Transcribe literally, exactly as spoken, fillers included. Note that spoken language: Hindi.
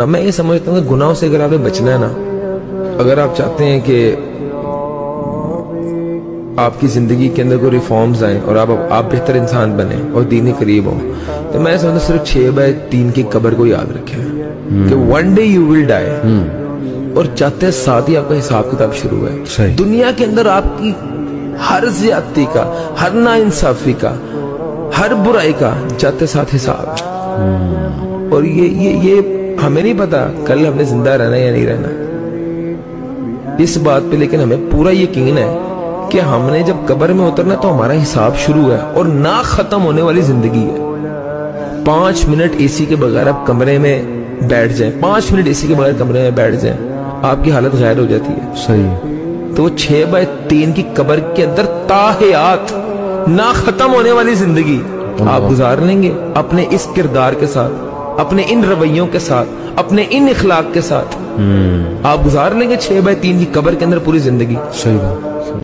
मैं ये समझता हूँ कि गुनाहों से अगर आपने बचना है ना, अगर आप चाहते हैं कि आपकी ज़िंदगी के अंदर कोई रिफॉर्म्स आए और आप आप बेहतर इंसान बने और दीन करीब हो, तो मैं समझता हूँ सिर्फ छः बाय तीन की कब्र को याद रखें कि one day you will die, और चाहते साथ ही आपका हिसाब किताब शुरू है। दुनिया के अंदर आपकी हर ज्यादती का, हर नाइंसाफी का, हर बुराई का जाते साथ हिसाब। और ये ये ये हमें नहीं पता कल हमने जिंदा रहना या नहीं रहना इस बात पे, लेकिन हमें पूरा यकीन है कि हमने जब कब्र में उतरना तो हमारा हिसाब शुरू है और ना खत्म होने वाली जिंदगी है। पांच मिनट एसी के बगैर आप कमरे में बैठ जाएं, पांच मिनट एसी के बगैर कमरे में बैठ जाएं, आपकी हालत गैर हो जाती है। सही। तो छह बाय तीन की कब्र के अंदर ताहयात ना खत्म होने वाली जिंदगी आप गुजार लेंगे अपने इस किरदार के साथ, अपने इन रवैयों के साथ, अपने इन इखलाक के साथ। आप गुजार लेंगे छह बाय तीन की कब्र के अंदर पूरी जिंदगी। सही बात।